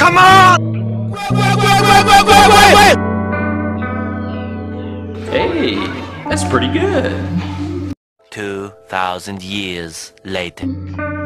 Come on! Wait! Hey, that's pretty good. 2,000 years later.